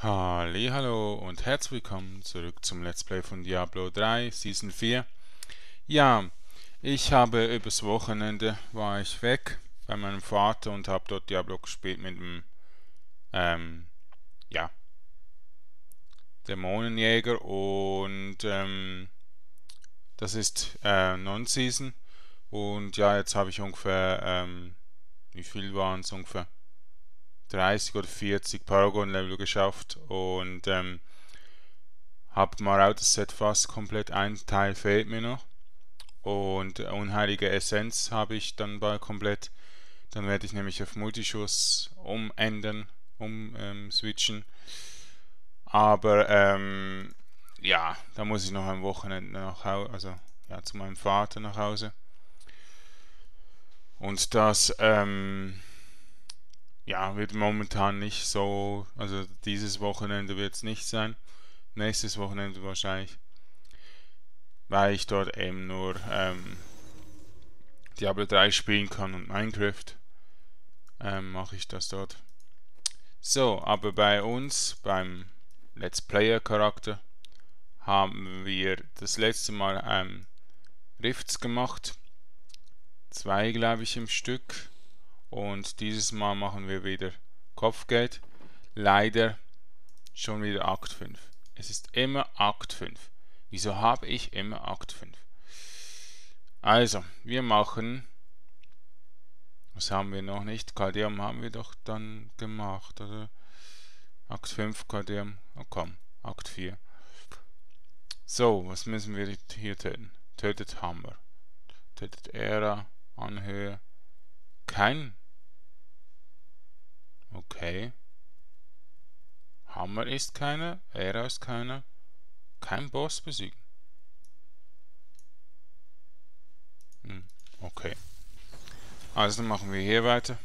Hallo und herzlich willkommen zurück zum Let's Play von Diablo 3 Season 4. Ja, ich habe übers Wochenende war ich weg bei meinem Vater und habe dort Diablo gespielt mit dem Dämonenjäger und das ist Non-Season und ja, jetzt habe ich ungefähr wie viel waren es ungefähr? 30 oder 40 Paragon Level geschafft und hab mal Autoset fast komplett, ein Teil fehlt mir noch und unheilige Essenz habe ich dann bald komplett, dann werde ich nämlich auf Multischuss switchen, aber ja, da muss ich noch am Wochenende nach Hause, also ja, zu meinem Vater nach Hause und das ja, wird momentan nicht so, also dieses Wochenende wird es nicht sein, nächstes Wochenende wahrscheinlich, weil ich dort eben nur Diablo 3 spielen kann und Minecraft, mache ich das dort. So, aber bei uns, beim Let's Player Charakter, haben wir das letzte Mal Rifts gemacht, 2 glaube ich im Stück. Und dieses Mal machen wir wieder Kopfgeld. Leider schon wieder Akt 5. Es ist immer Akt 5. Wieso habe ich immer Akt 5? Also, wir machen... Was haben wir noch nicht? Kaldeum haben wir doch dann gemacht, oder? Akt 5, Kaldeum. Oh komm, Akt 4. So, was müssen wir hier töten? Tötet Hammer. Tötet Ära, Anhöhe. Kein... Okay. Hammer ist keiner, Ära ist keiner. Kein Boss besiegen. Okay. Also dann machen wir hier weiter.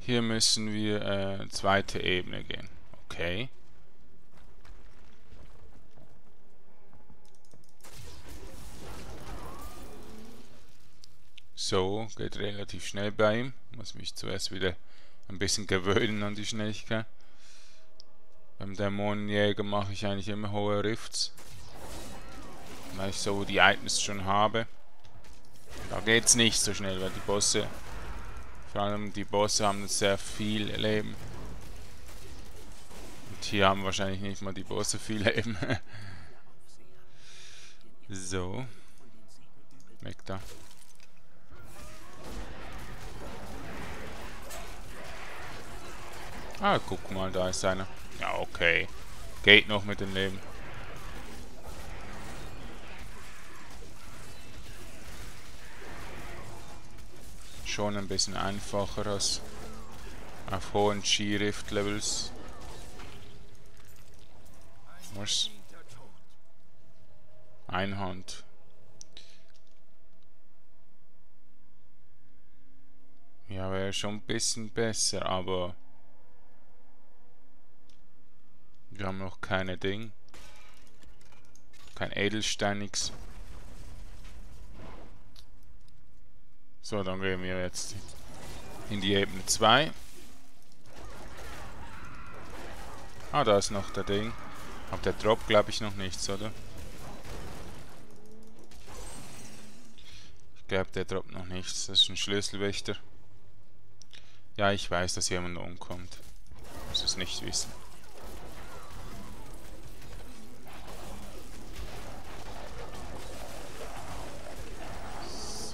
Hier müssen wir zweite Ebene gehen. Okay. So, geht relativ schnell bei ihm. Muss mich zuerst wieder ein bisschen gewöhnen an die Schnelligkeit. Beim Dämonenjäger mache ich eigentlich immer hohe Rifts, weil ich so die Items schon habe. Da geht es nicht so schnell, weil die Bosse, vor allem die Bosse, haben sehr viel Leben. Und hier haben wahrscheinlich nicht mal die Bosse viel Leben. So. Weg da. Ah, guck mal, da ist einer. Ja, okay. Geht noch mit dem Leben. Schon ein bisschen einfacher als auf hohen Ski-Rift-Levels. Was? Einhand. Ja, wäre schon ein bisschen besser, aber... Wir haben noch keine Ding. Kein Edelstein, nix. So, dann gehen wir jetzt in die Ebene 2. Ah, da ist noch der Ding. Aber der Drop, glaube ich, noch nichts, oder? Ich glaube, der Drop noch nichts. Das ist ein Schlüsselwächter. Ja, ich weiß, dass jemand umkommt. Ich muss es nicht wissen.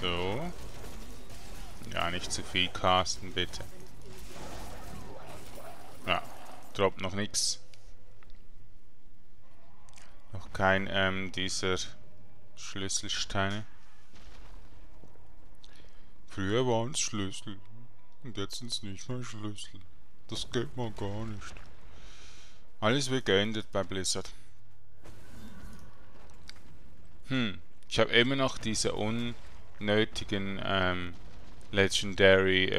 So. Ja, nicht zu viel casten, bitte. Ja, droppt noch nichts. Noch kein dieser Schlüsselsteine. Früher waren es Schlüssel. Und jetzt sind es nicht mehr Schlüssel. Das geht mal gar nicht. Alles wird geändert bei Blizzard. Ich habe immer noch diese unnötigen Legendary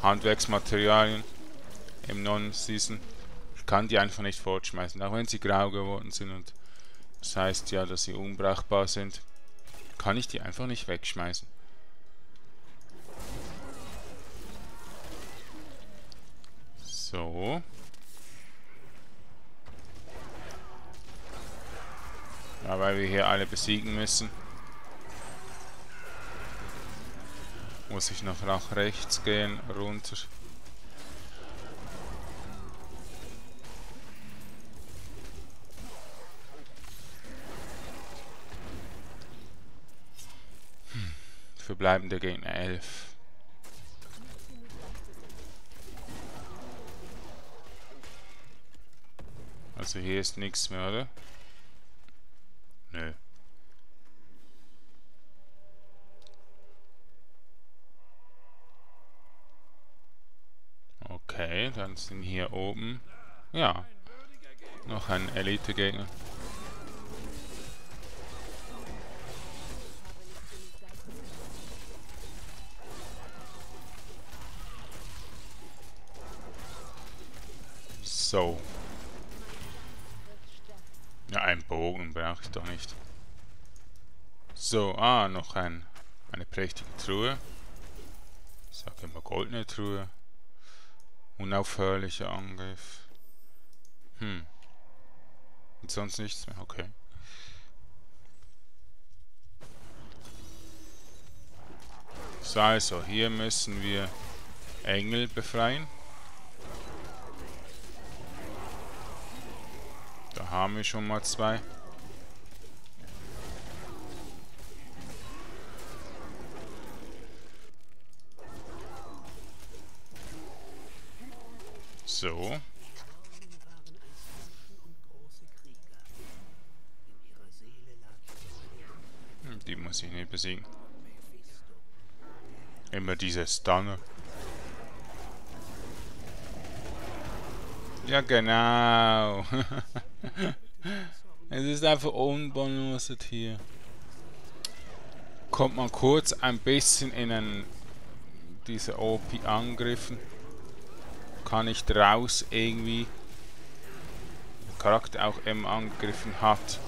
Handwerksmaterialien im Non-Season. Ich kann die einfach nicht fortschmeißen, auch wenn sie grau geworden sind und das heißt ja, dass sie unbrauchbar sind. kann ich die einfach nicht wegschmeißen. So. Ja, weil wir hier alle besiegen müssen, muss ich noch nach rechts gehen, runter. Verbleibende Gegner 11. Also hier ist nichts mehr, oder? Nö. Okay, dann sind hier oben... Ja, noch ein Elite-Gegner. So. Ja, einen Bogen brauche ich doch nicht. So, noch eine prächtige Truhe. Ich sage immer goldene Truhe. Unaufhörlicher Angriff. Und sonst nichts mehr, okay. So, also, hier müssen wir Engel befreien. Da haben wir schon mal zwei. So. Die muss ich nicht besiegen. Immer diese Stunner. Ja, genau. Es ist einfach unbalanciert hier. Kommt man kurz ein bisschen in diese OP-Angriffen. Kann nicht raus irgendwie. Der Charakter auch M angegriffen hat.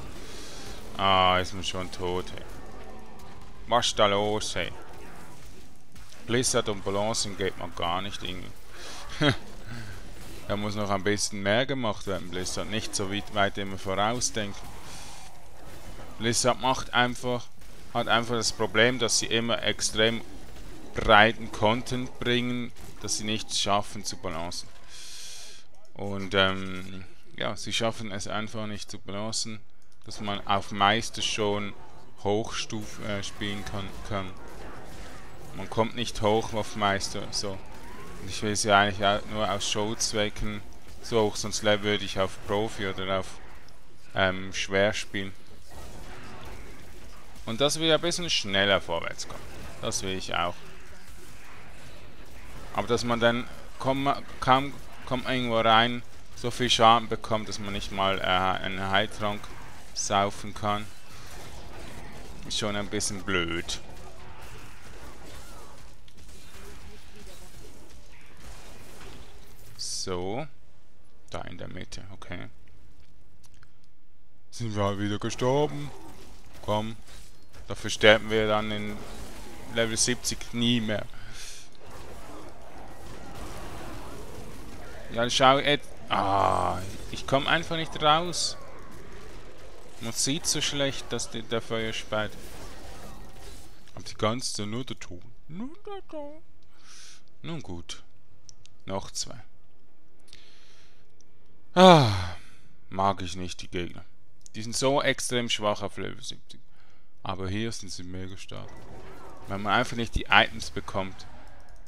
Ist man schon tot. Hey. Was ist da los, hey? Blizzard und Balancen geht man gar nicht irgendwie. Da muss noch ein bisschen mehr gemacht werden, Blizzard. Nicht so weit immer vorausdenken. Blizzard hat einfach das Problem, dass sie immer extrem breiten Content bringen, dass sie nicht schaffen zu balancen. Und ja, sie schaffen es einfach nicht zu balancen, dass man auf Meister schon Hochstufe spielen kann. Man kommt nicht hoch auf Meister, so. Ich will sie eigentlich nur aus Showzwecken so hoch, sonst würde ich auf Profi oder auf schwer spielen. Und dass wir ein bisschen schneller vorwärts kommen. Das will ich auch. Aber dass man dann kaum kommt irgendwo rein, so viel Schaden bekommt, dass man nicht mal einen Heiltrank saufen kann, ist schon ein bisschen blöd. So, da in der Mitte, okay. Sind wir halt wieder gestorben. Komm, dafür sterben wir dann in Level 70 nie mehr. Ja, schau, ich komme einfach nicht raus. Man sieht so schlecht, dass der Feuer speit. Aber die ganze Zeit nur der Ton. Nun gut, noch zwei. Mag ich nicht, die Gegner. Die sind so extrem schwach auf Level 70. Aber hier sind sie mega stark. Wenn man einfach nicht die Items bekommt.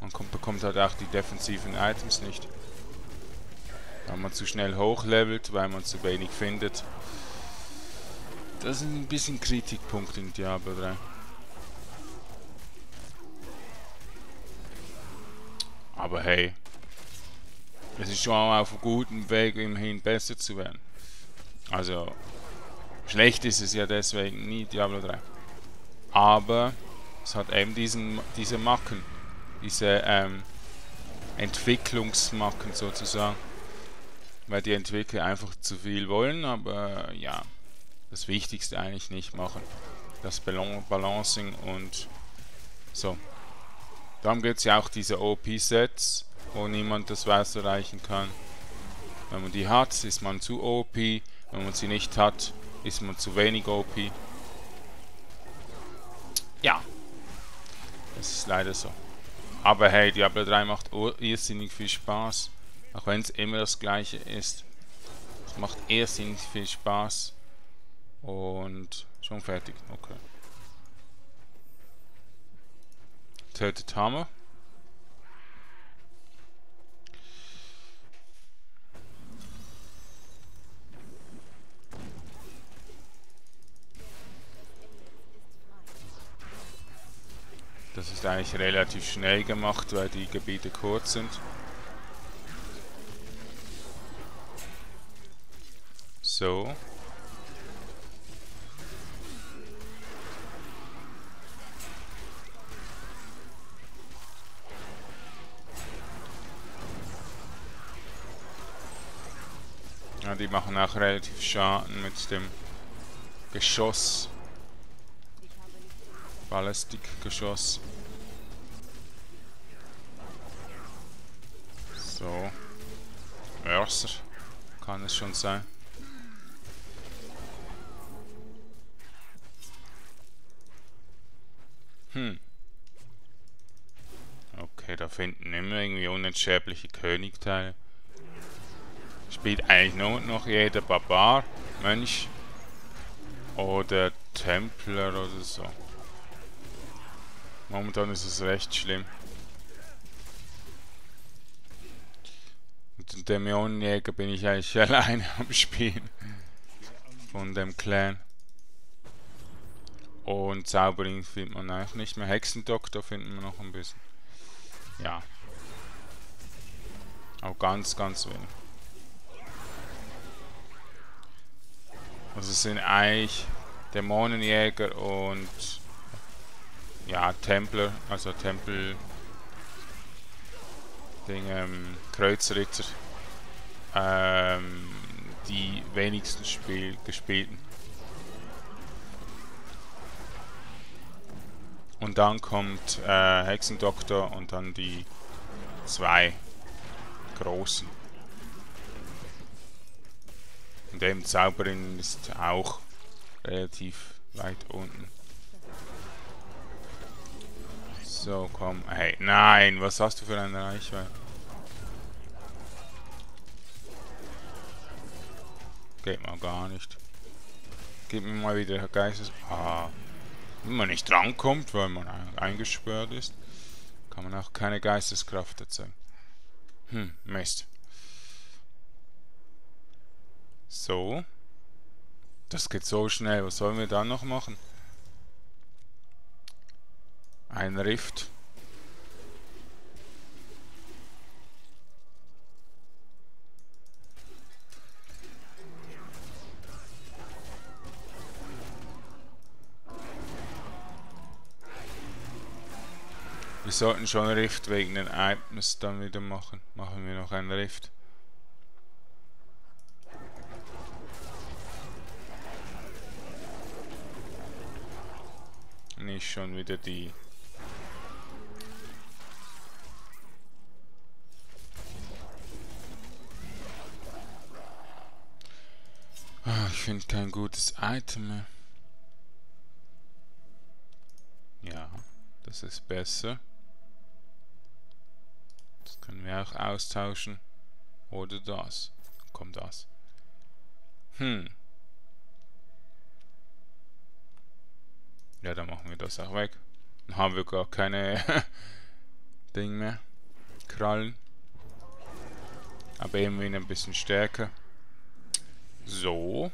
Man bekommt halt auch die defensiven Items nicht. Weil man zu schnell hochlevelt, weil man zu wenig findet. Das sind ein bisschen Kritikpunkte in Diablo 3. Aber hey. Es ist schon auf einem guten Weg, immerhin besser zu werden. Also, schlecht ist es ja deswegen nie, Diablo 3. Aber es hat eben diese Macken, diese Entwicklungsmacken sozusagen. Weil die Entwickler einfach zu viel wollen, aber ja, das Wichtigste eigentlich nicht machen. das Balancing und so. Darum gibt es ja auch diese OP-Sets, wo niemand das Weiß erreichen kann. Wenn man die hat, ist man zu OP. Wenn man sie nicht hat, ist man zu wenig OP. Ja. Das ist leider so. Aber hey, Diablo 3 macht irrsinnig viel Spaß. Auch wenn es immer das Gleiche ist. Es macht irrsinnig viel Spaß. Und schon fertig. Okay. Tötet Hammer. Das ist eigentlich relativ schnell gemacht, weil die Gebiete kurz sind. So. Ja, die machen auch relativ Schaden mit dem Geschoss. Ballistikgeschoss. So. Mörser. Kann es schon sein. Okay, da finden immer irgendwie unentschäbliche Königteile. Spielt eigentlich nur noch jeder Barbar, Mönch oder Templer oder so. Momentan ist es recht schlimm. Mit dem Dämonenjäger bin ich eigentlich alleine am Spielen. Von dem Clan. Und Zauberin findet man eigentlich nicht mehr. Hexendoktor finden wir noch ein bisschen. Ja. Auch ganz, ganz wenig. Also es sind eigentlich Dämonenjäger und... Ja, Templer, also Tempel... Kreuzritter. Die wenigsten gespielten. Und dann kommt Hexendoktor und dann die zwei großen. Und eben Zauberin ist auch relativ weit unten. So, komm. Hey, nein, was hast du für eine Reichweite? Geht mal gar nicht. Gib mir mal wieder Geistes... Ah. Wenn man nicht drankommt, weil man eingesperrt ist, kann man auch keine Geisteskraft erzeugen. Mist. So. Das geht so schnell. Was sollen wir dann noch machen? Ein Rift. Wir sollten schon einen Rift wegen den Items dann wieder machen. Machen wir noch einen Rift. Nicht schon wieder die... Ich finde kein gutes Item mehr. Ja, das ist besser. Das können wir auch austauschen. Oder das. Kommt das. Ja, dann machen wir das auch weg. Dann haben wir gar keine Ding mehr. Krallen. Aber eben ein bisschen stärker. So.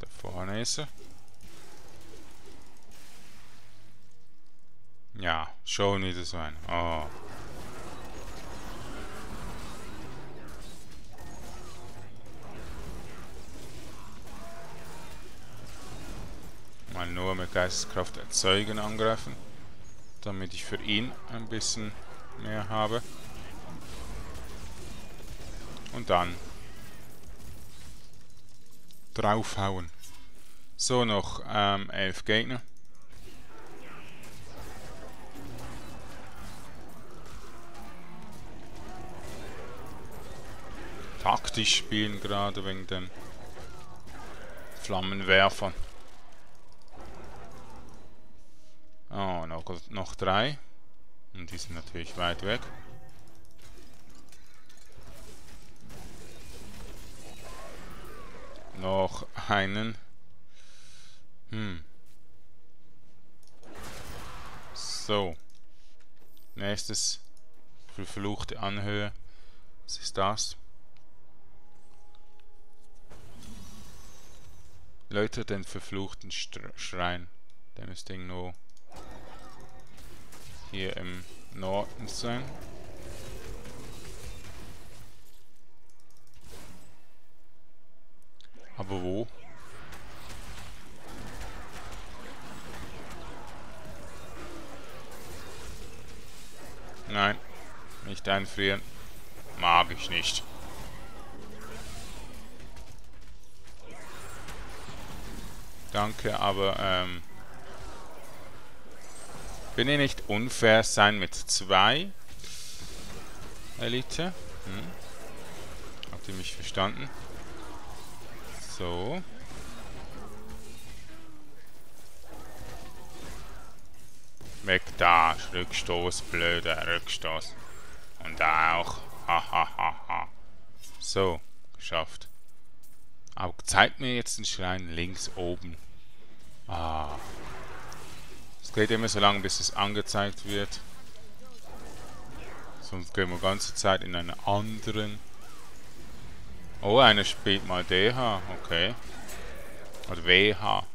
Da vorne ist er. Ja, Show needs a sign. Oh. Mal nur mit Geisteskraft erzeugen angreifen, damit ich für ihn ein bisschen mehr habe. Und dann draufhauen. So, noch 11 Gegner. Taktisch spielen gerade wegen den Flammenwerfern. Oh, noch 3. Und die sind natürlich weit weg. Noch einen. So. Nächstes. Verfluchte Anhöhe. Was ist das? Leute, den verfluchten Schrein. Der müsste irgendwo hier im Norden sein. Aber wo? Nein, nicht einfrieren. Mag ich nicht. Danke, aber bin ich nicht unfair sein mit 2 Elite? Habt ihr mich verstanden? So. Weg da, Rückstoß, blöder Rückstoß. Und da auch. Ha. So, geschafft. Aber zeigt mir jetzt den Schrein links oben. Ah. Es geht immer so lange, bis es angezeigt wird. Sonst gehen wir die ganze Zeit in einen anderen. Oh, einer spielt mal DH. Okay. Oder WH.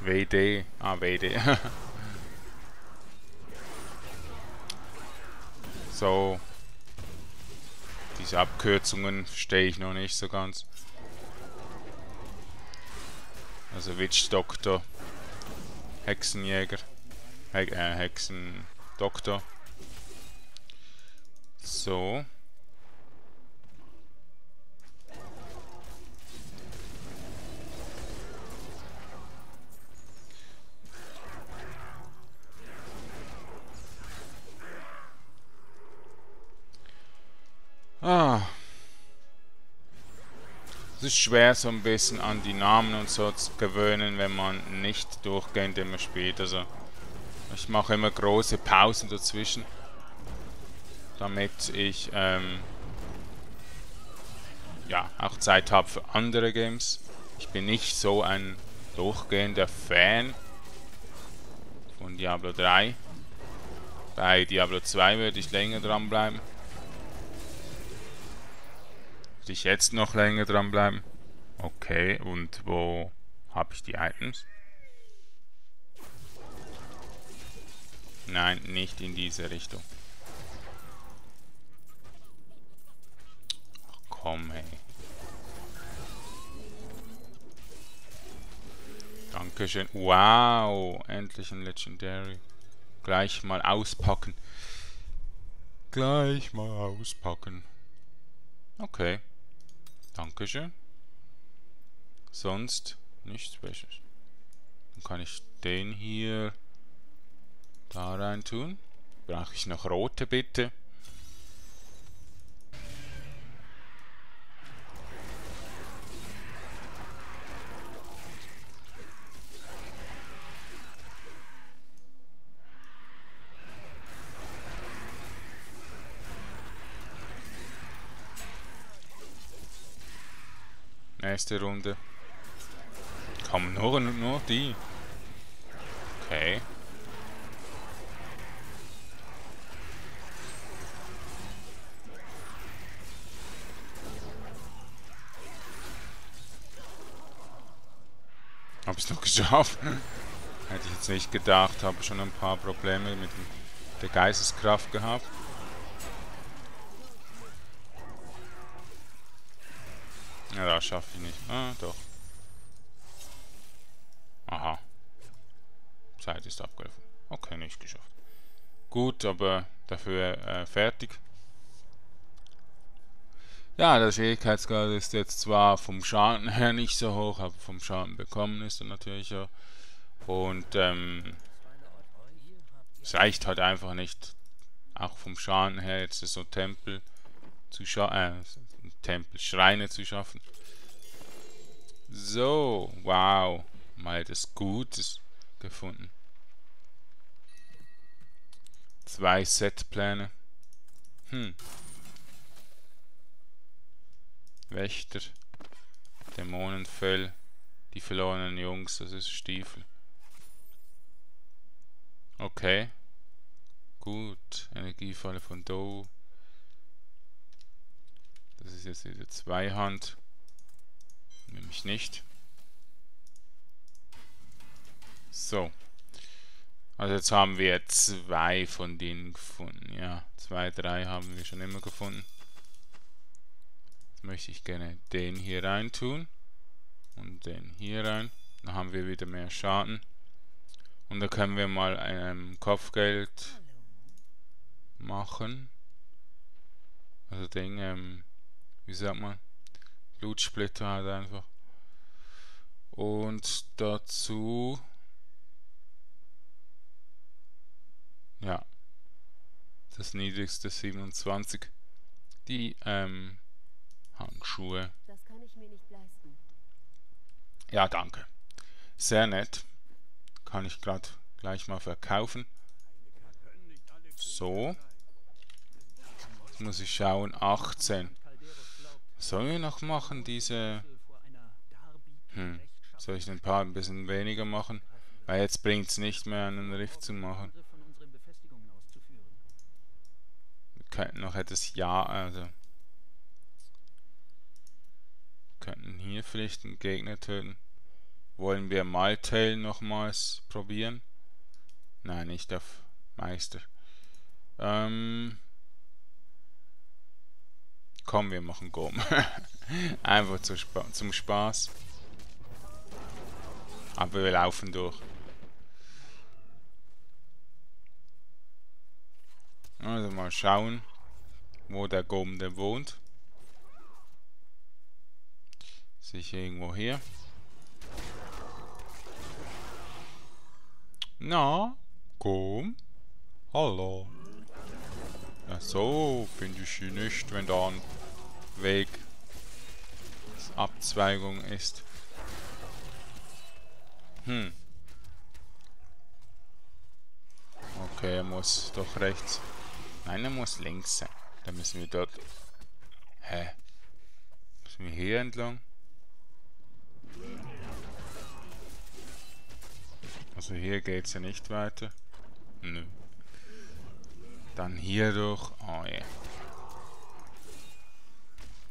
WD. Ah, WD. So. Diese Abkürzungen verstehe ich noch nicht so ganz. Also Witchdoktor, Hexenjäger, Hexendoktor. So. Ah. Es ist schwer, so ein bisschen an die Namen und so zu gewöhnen, wenn man nicht durchgehend immer spielt. Also ich mache immer große Pausen dazwischen, damit ich ja auch Zeit habe für andere Games. Ich bin nicht so ein durchgehender Fan von Diablo 3. Bei Diablo 2 würde ich länger dranbleiben. Ich jetzt noch länger dranbleiben. Okay, und wo habe ich die Items? Nein, nicht in diese Richtung. Ach komm, hey. Dankeschön. Wow, endlich ein Legendary. Gleich mal auspacken. Gleich mal auspacken. Okay. Dankeschön. Sonst nichts Besseres. Dann kann ich den hier da rein tun. Brauche ich noch rote, bitte? Nächste Runde. Kommen nur die. Okay. Hab's es noch geschafft. Hätte ich jetzt nicht gedacht. Habe schon ein paar Probleme mit der Geisteskraft gehabt. Ja, das schaffe ich nicht. Ah, doch. Aha. Zeit ist abgelaufen. Okay, nicht geschafft. Gut, aber dafür fertig. Ja, der Schwierigkeitsgrad ist jetzt zwar vom Schaden her nicht so hoch, aber vom Schaden bekommen ist er natürlich ja. Und es reicht halt einfach nicht, auch vom Schaden her jetzt so Tempel zu Schreine zu schaffen. So, wow, mal das Gutes gefunden. 2 Setpläne. Wächter, Dämonenfell, die verlorenen Jungs, das ist Stiefel. Okay. Gut, Energiefalle von Do. Das ist jetzt diese Zweihand. Nehme ich nicht. So. Also jetzt haben wir 2 von denen gefunden. Ja, 2, 3 haben wir schon immer gefunden. Jetzt möchte ich gerne den hier rein tun. Und den hier rein. Dann haben wir wieder mehr Schaden. Und da können wir mal ein Kopfgeld machen. Also den, wie sagt man? Blutsplitter halt einfach. Und dazu... Ja, das niedrigste 27. Die Handschuhe. Das kann ich mir nicht leisten. Ja, danke. Sehr nett. Kann ich gerade gleich mal verkaufen. So. Jetzt muss ich schauen. 18. Was sollen wir noch machen? Diese... Soll ich den paar ein bisschen weniger machen? Weil jetzt bringt es nicht mehr, einen Rift zu machen. Könnten noch etwas also könnten hier vielleicht einen Gegner töten. Wollen wir Maltail nochmals probieren? Nein, nicht auf Meister. Komm, wir machen Gumm. Einfach zum Spaß. Aber wir laufen durch. Also mal schauen, wo der Gumm denn wohnt. Sicher irgendwo hier. Na, Gumm? Hallo. Ja, so finde ich sie nicht, wenn da ein Weg Abzweigung ist. Okay, er muss doch rechts. Nein, er muss links sein. Dann müssen wir dort... Hä? Müssen wir hier entlang? Also hier geht's ja nicht weiter. Nö. Dann hier durch. Oh ja. Yeah.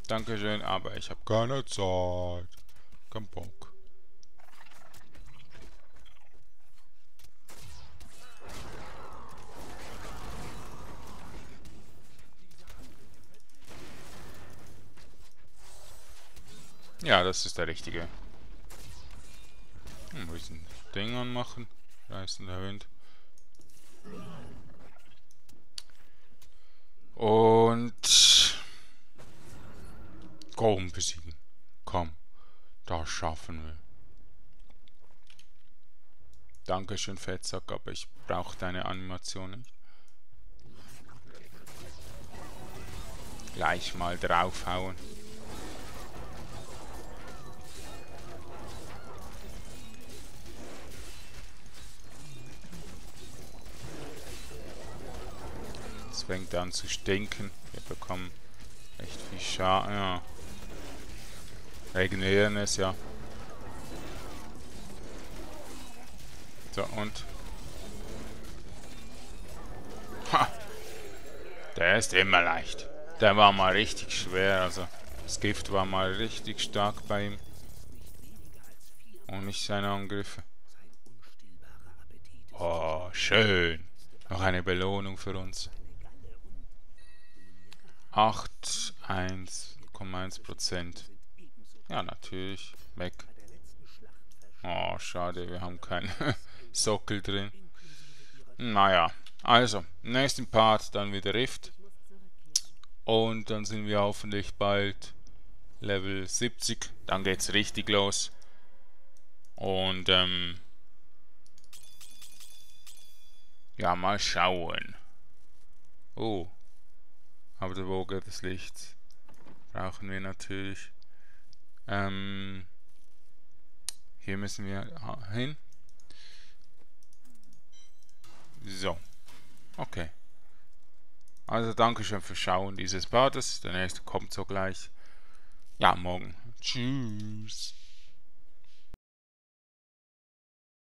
Dankeschön, aber ich habe keine Zeit. Kein Bock. Ja, das ist der richtige. Ein bisschen Ding anmachen. Reißender Wind. Und... Gumm besiegen. Komm. Das schaffen wir. Dankeschön, Fettsack, aber ich brauche deine Animation nicht. Gleich mal draufhauen. Fängt an zu stinken. Wir bekommen echt viel Schaden. Ja. Regenerieren ist ja. So und. Ha! Der ist immer leicht. Der war mal richtig schwer. Also das Gift war mal richtig stark bei ihm. Und nicht seine Angriffe. Oh, schön. Noch eine Belohnung für uns. 8,1%. Ja, natürlich. Weg. Oh, schade, wir haben keinen Sockel drin. Naja, also, nächsten Part dann wieder Rift. Und dann sind wir hoffentlich bald Level 70. Dann geht's richtig los. Und, ja, mal schauen. Oh. Aber der Bogen des Lichts brauchen wir natürlich. Hier müssen wir hin. So. Okay. Also Dankeschön fürs Schauen dieses Partes. Der nächste kommt so gleich. Ja, morgen. Tschüss.